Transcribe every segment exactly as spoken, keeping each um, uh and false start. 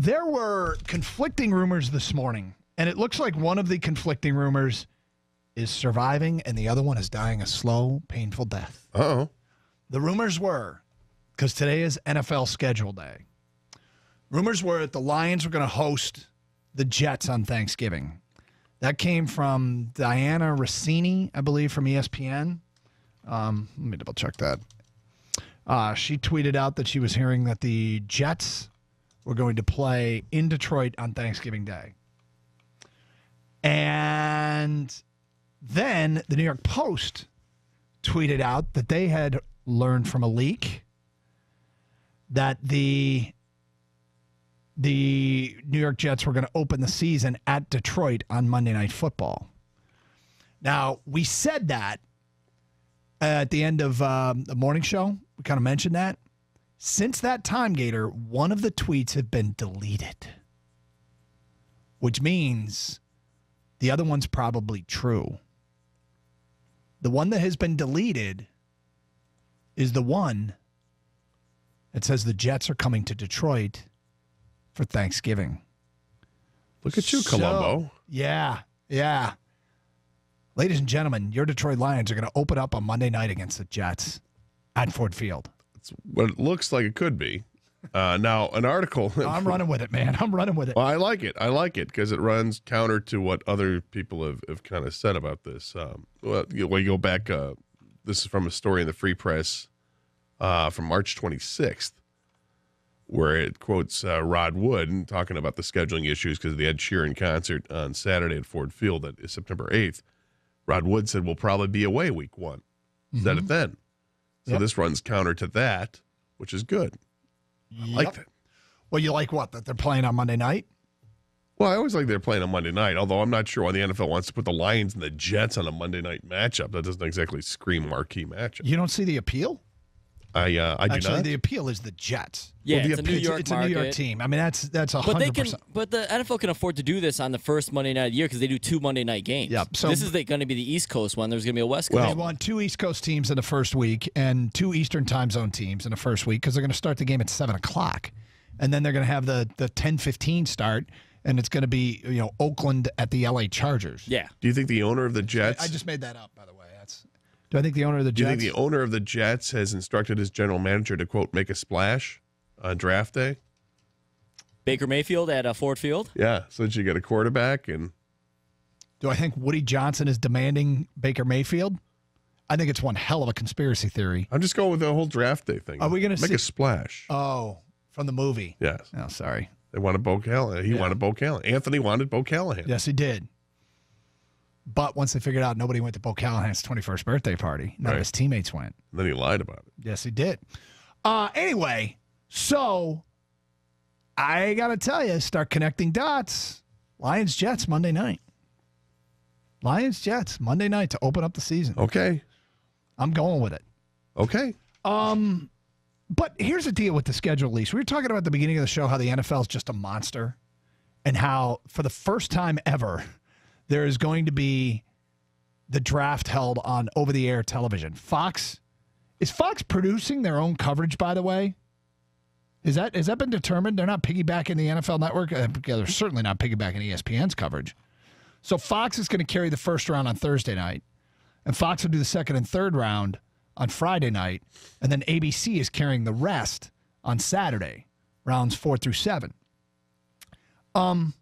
there were conflicting rumors this morning, and it looks like one of the conflicting rumors is surviving, and the other one is dying a slow, painful death. Uh-oh. The rumors were, because today is N F L schedule day, rumors were that the Lions were going to host the Jets on Thanksgiving. That came from Diana Rossini, I believe, from E S P N. Um, let me double-check that. Uh, she tweeted out that she was hearing that the Jets were going to play in Detroit on Thanksgiving Day. And then the New York Post tweeted out that they had learned from a leak that the the New York Jets were going to open the season at Detroit on Monday Night Football. Now, we said that at the end of um, the morning show. We kind of mentioned that. Since that time, Gator, one of the tweets have been deleted, which means the other one's probably true. The one that has been deleted is the one that says the Jets are coming to Detroit for Thanksgiving. Look at you, so, Columbo. Yeah, yeah. Ladies and gentlemen, your Detroit Lions are going to open up on Monday night against the Jets at Ford Field. It's what it looks like it could be. Uh, now, an article. No, I'm running with it, man. I'm running with it. Well, I like it. I like it because it runs counter to what other people have, have kind of said about this. Um, well, you, well, you go back. Uh, this is from a story in the Free Press uh, from March twenty-sixth, where it quotes uh, Rod Wood and talking about the scheduling issues because of the Ed Sheeran concert on Saturday at Ford Field that is September eighth. Rod Wood said, we'll probably be away week one. Mm-hmm. Said it then. So yep. This runs counter to that, which is good. I yep. like that. Well, you like what? That they're playing on Monday night? Well, I always like they're playing on Monday night, although I'm not sure why the N F L wants to put the Lions and the Jets on a Monday night matchup. That doesn't exactly scream marquee matchup. You don't see the appeal? I uh, I do Actually, not. The appeal is the Jets. Yeah, well, the it's, a New York it's, it's a New York team. I mean, that's that's a hundred percent. But the N F L can afford to do this on the first Monday night of the year because they do two Monday night games. Yep. So this is going to be the East Coast one. There's going to be a West Coast. Well, we want two East Coast teams in the first week and two Eastern time zone teams in the first week because they're going to start the game at seven o'clock, and then they're going to have the the ten fifteen start. And it's going to be, you know, Oakland at the L A Chargers. Yeah. Do you think the owner of the Jets? I just made that up, by the way. That's. Do I think the owner of the Jets? Do you think the owner of the Jets has instructed his general manager to, quote, make a splash on draft day? Baker Mayfield at uh, Ford Field? Yeah, so that you get a quarterback. And do I think Woody Johnson is demanding Baker Mayfield? I think it's one hell of a conspiracy theory. I'm just going with the whole draft day thing. Are we going to make see... a splash? Oh, from the movie. Yes. Oh, sorry. They wanted Bo Callahan. He yeah. wanted Bo Callahan. Anthony wanted Bo Callahan. Yes, he did. But once they figured out nobody went to Bo Callahan's twenty-first birthday party, none right. of his teammates went. And then he lied about it. Yes, he did. Uh, anyway, so I got to tell you, start connecting dots. Lions-Jets Monday night. Lions-Jets Monday night to open up the season. Okay. I'm going with it. Okay. Um, but here's the deal with the schedule, Lise. We were talking about at the beginning of the show how the N F L is just a monster and how for the first time ever – there is going to be the draft held on over-the-air television. Fox, is Fox producing their own coverage, by the way? Is that, has that been determined? They're not piggybacking the N F L Network? Uh, they're certainly not piggybacking E S P N's coverage. So Fox is going to carry the first round on Thursday night, and Fox will do the second and third round on Friday night, and then A B C is carrying the rest on Saturday, rounds four through seven. Um...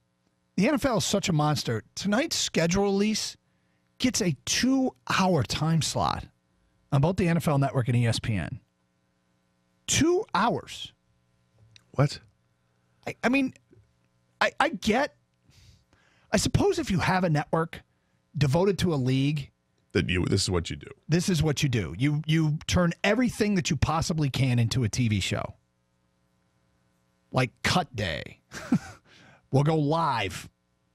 The N F L is such a monster. Tonight's schedule release gets a two-hour time slot on both the N F L Network and E S P N. Two hours. What? I, I mean, I, I get. I suppose if you have a network devoted to a league, that you this is what you do. This is what you do. You you turn everything that you possibly can into a T V show, like Cut Day. We'll go live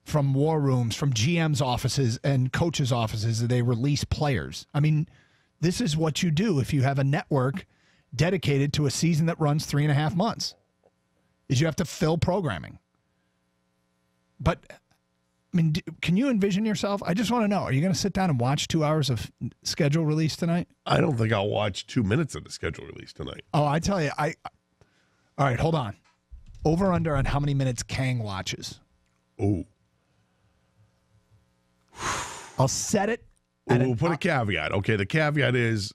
from war rooms, from G M's offices and coaches' offices that they release players. I mean, this is what you do if you have a network dedicated to a season that runs three and a half months, is you have to fill programming. But, I mean, can you envision yourself? I just want to know, are you going to sit down and watch two hours of schedule release tonight? I don't think I'll watch two minutes of the schedule release tonight. Oh, I tell you, I. All right, hold on. Over under on how many minutes Kang watches. Oh. I'll set it. We'll an, put a caveat. Okay, the caveat is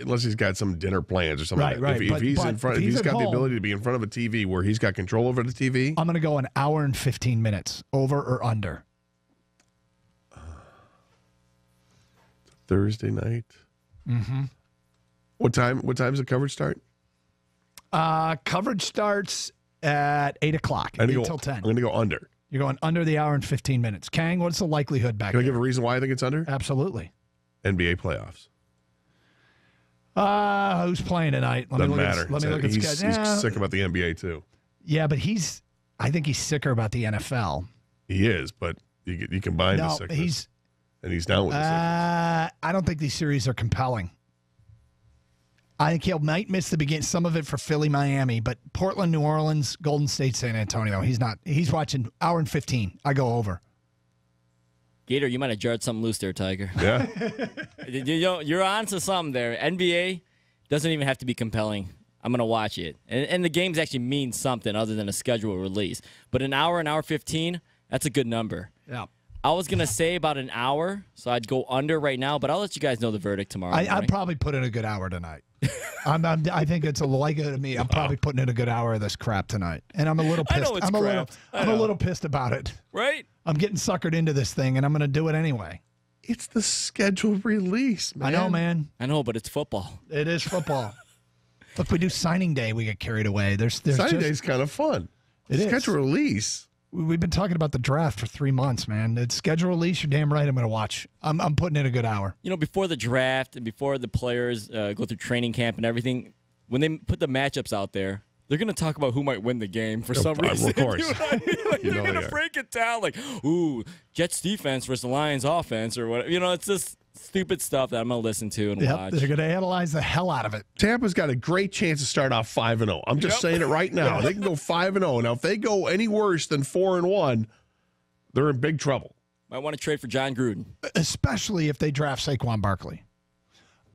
unless he's got some dinner plans or something. Right, right. If, but, if he's in front, if he's, if he's got home, the ability to be in front of a T V where he's got control over the T V, I'm going to go an hour and fifteen minutes. Over or under? Uh, Thursday night. Mm-hmm. What time? What time does the coverage start? Uh, coverage starts at eight o'clock until go, ten. I'm going to go under. You're going under the hour and fifteen minutes. Kang, what's the likelihood back there? Can I give a reason why I think it's under? Absolutely. N B A playoffs. Uh, who's playing tonight? Let Doesn't me look matter. At, let me look at the schedule. He's yeah. sick about the N B A, too. Yeah, but he's – I think he's sicker about the N F L. He is, but you, you combine no, the sickness. He's, and he's down with the sickness. Uh, I don't think these series are compelling. I think he'll might miss the begin some of it for Philly, Miami, but Portland, New Orleans, Golden State, San Antonio. He's not. He's watching hour and fifteen. I go over. Gator, you might have jarred something loose there, Tiger. Yeah, you know, you're on to something there. N B A doesn't even have to be compelling. I'm gonna watch it, and, and the games actually mean something other than a scheduled release. But an hour, an hour fifteen, that's a good number. Yeah. I was going to say about an hour, so I'd go under right now, but I'll let you guys know the verdict tomorrow. I, I'd probably put in a good hour tonight. I'm, I'm, I think it's a likelihood of me. I'm probably putting in a good hour of this crap tonight, and I'm a little pissed. I know it's I'm, crap. A little, I'm I know. a little pissed about it. Right? I'm getting suckered into this thing, and I'm going to do it anyway. It's the scheduled release, man. I know, man. I know, but it's football. It is football. Look, we do signing day. We get carried away. There's, there's signing day is kind of fun. It scheduled is. Scheduled release. We've been talking about the draft for three months, man. It's scheduled release. You're damn right I'm going to watch. I'm, I'm putting in a good hour. You know, before the draft and before the players uh, go through training camp and everything, when they put the matchups out there, they're going to talk about who might win the game for no, some uh, reason. Of course. You know what I mean? Like, you they're going to break it down like, ooh, Jets defense versus the Lions offense or whatever. You know, it's just stupid stuff that I'm going to listen to and yep, watch. They're going to analyze the hell out of it. Tampa's got a great chance to start off five and oh. I'm just yep. saying it right now. They can go five and oh. Now, if they go any worse than four and one, they're in big trouble. Might want to trade for John Gruden. Especially if they draft Saquon Barkley.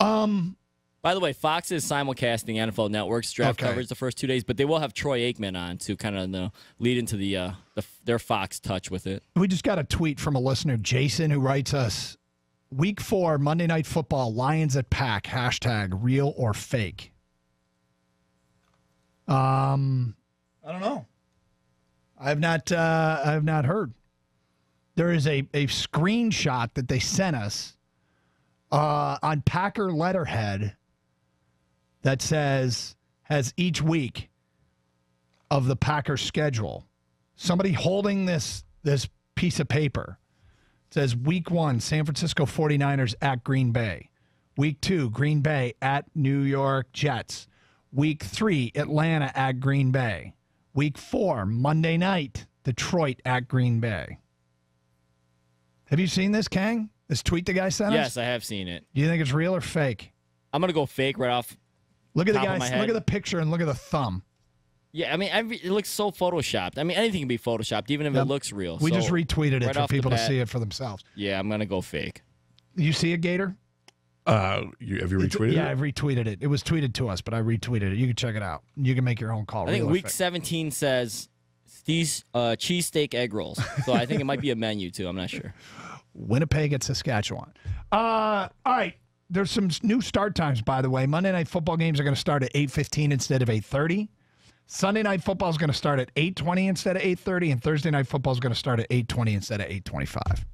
Um, By the way, Fox is simulcasting N F L Network's draft okay. coverage the first two days, but they will have Troy Aikman on to kind of you know, lead into the, uh, the their Fox touch with it. We just got a tweet from a listener, Jason, who writes us, Week four, Monday Night Football, Lions at Pack, hashtag real or fake. Um, I don't know. I have not uh, I have not heard. There is a, a screenshot that they sent us uh, on Packer letterhead that says, has each week of the Packer schedule. Somebody holding this this piece of paper. Says week one, San Francisco forty-niners at Green Bay. Week two, Green Bay at New York Jets. Week three, Atlanta at Green Bay. Week four, Monday night, Detroit at Green Bay. Have you seen this, Kang? This tweet the guy sent yes, us? Yes, I have seen it. Do you think it's real or fake? I'm going to go fake right off. Look at the guy. Look at the picture and look at the thumb. Yeah, I mean, every, it looks so Photoshopped. I mean, anything can be Photoshopped, even if yep. it looks real. We so, just retweeted it right for people to see it for themselves. Yeah, I'm going to go fake. You see it, Gator? Uh, you, have you retweeted it's, it? Yeah, I've retweeted it. It was tweeted to us, but I retweeted it. You can check it out. You can make your own call. I think week fake. seventeen says these uh, cheesesteak egg rolls. So I think it might be a menu, too. I'm not sure. Winnipeg at Saskatchewan. Uh, all right. There's some new start times, by the way. Monday Night Football games are going to start at eight fifteen instead of eight thirty. Sunday Night Football is going to start at eight twenty instead of eight thirty, and Thursday Night Football is going to start at eight twenty instead of eight twenty-five.